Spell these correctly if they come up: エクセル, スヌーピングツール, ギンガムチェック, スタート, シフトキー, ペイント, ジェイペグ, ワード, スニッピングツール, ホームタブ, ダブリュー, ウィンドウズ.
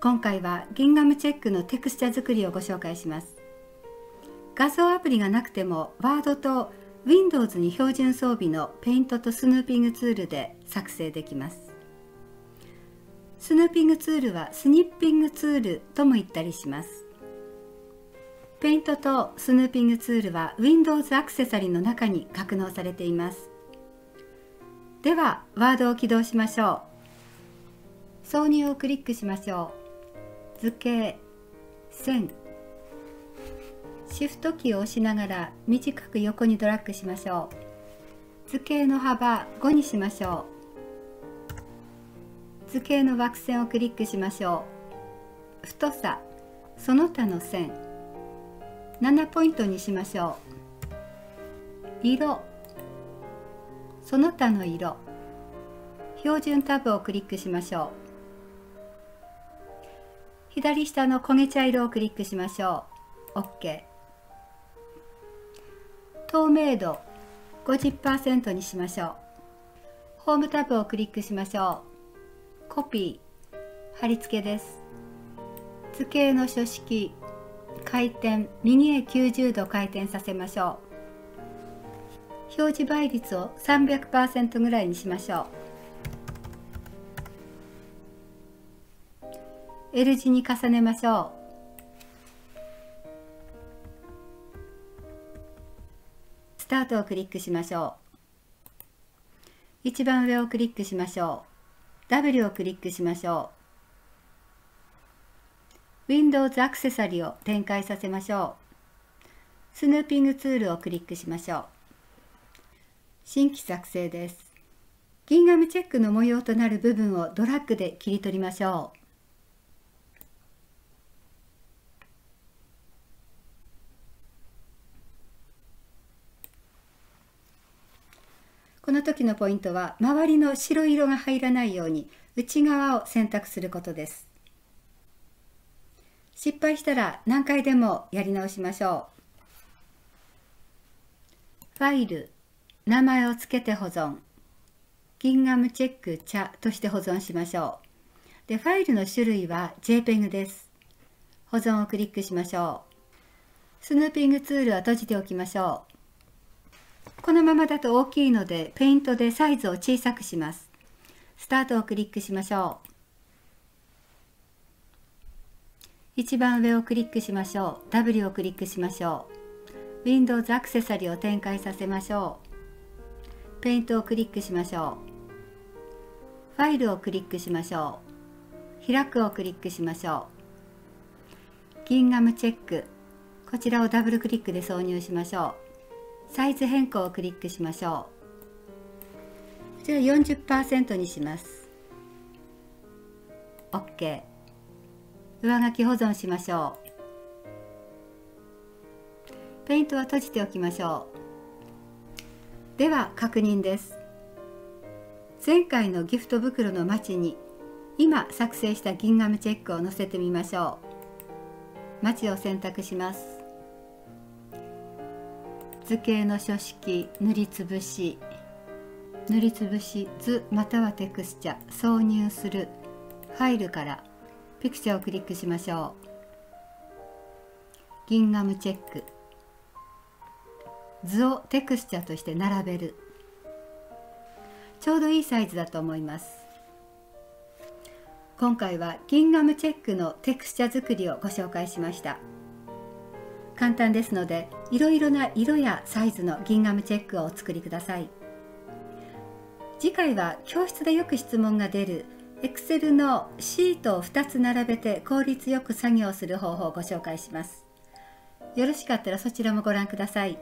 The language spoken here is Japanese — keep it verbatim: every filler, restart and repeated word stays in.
今回はギンガムチェックのテクスチャ作りをご紹介します。画像アプリがなくてもワードと ウィンドウズ に標準装備のペイントとスヌーピングツールで作成できます。スヌーピングツールはスニッピングツールとも言ったりします。ペイントとスヌーピングツールは ウィンドウズ アクセサリーの中に格納されています。ではワードを起動しましょう。挿入をクリックしましょう。図形、線、シフトキーを押しながら短く横にドラッグしましょう。図形の幅ごにしましょう。図形の枠線をクリックしましょう。太さ、その他の線、ななポイントにしましょう。色、その他の色、標準タブをクリックしましょう。左下の焦げ茶色をクリックしましょう。 オーケー。 透明度 ごじゅっパーセント にしましょう。ホームタブをクリックしましょう。コピー、貼り付けです。図形の書式、回転、右へきゅうじゅうど回転させましょう。表示倍率を さんびゃくパーセント ぐらいにしましょう。L 字に重ねましょう。スタートをクリックしましょう。一番上をクリックしましょう。ダブリュー をクリックしましょう。ウィンドウズ アクセサリーを展開させましょう。スヌーピングツールをクリックしましょう。新規作成です。ギンガムチェックの模様となる部分をドラッグで切り取りましょう。この時のポイントは周りの白色が入らないように内側を選択することです。失敗したら何回でもやり直しましょう。ファイル、名前をつけて保存、ギンガムチェック茶として保存しましょう。で、ファイルの種類は ジェイペグ です。保存をクリックしましょう。スヌーピングツールは閉じておきましょう。このままだと大きいので、ペイントでサイズを小さくします。スタートをクリックしましょう。一番上をクリックしましょう。ダブリュー をクリックしましょう。ウィンドウズ アクセサリーを展開させましょう。ペイントをクリックしましょう。ファイルをクリックしましょう。開くをクリックしましょう。ギンガムチェック、こちらをダブルクリックで挿入しましょう。サイズ変更をクリックしましょう。こちら よんじゅっパーセント にします。オーケー。上書き保存しましょう。ペイントは閉じておきましょう。では確認です。前回のギフト袋のマチに今作成したギンガムチェックを載せてみましょう。マチを選択します。図形の書式、塗りつぶし、塗りつぶし、図またはテクスチャ、挿入する、ファイルからピクチャをクリックしましょう。ギンガムチェック、図をテクスチャとして並べる、ちょうどいいサイズだと思います。今回はギンガムチェックのテクスチャ作りをご紹介しました。簡単ですので、いろいろな色やサイズのギンガムチェックをお作りください。次回は教室でよく質問が出る エクセル のシートをふたつ並べて効率よく作業する方法をご紹介します。よろしかったらそちらもご覧ください。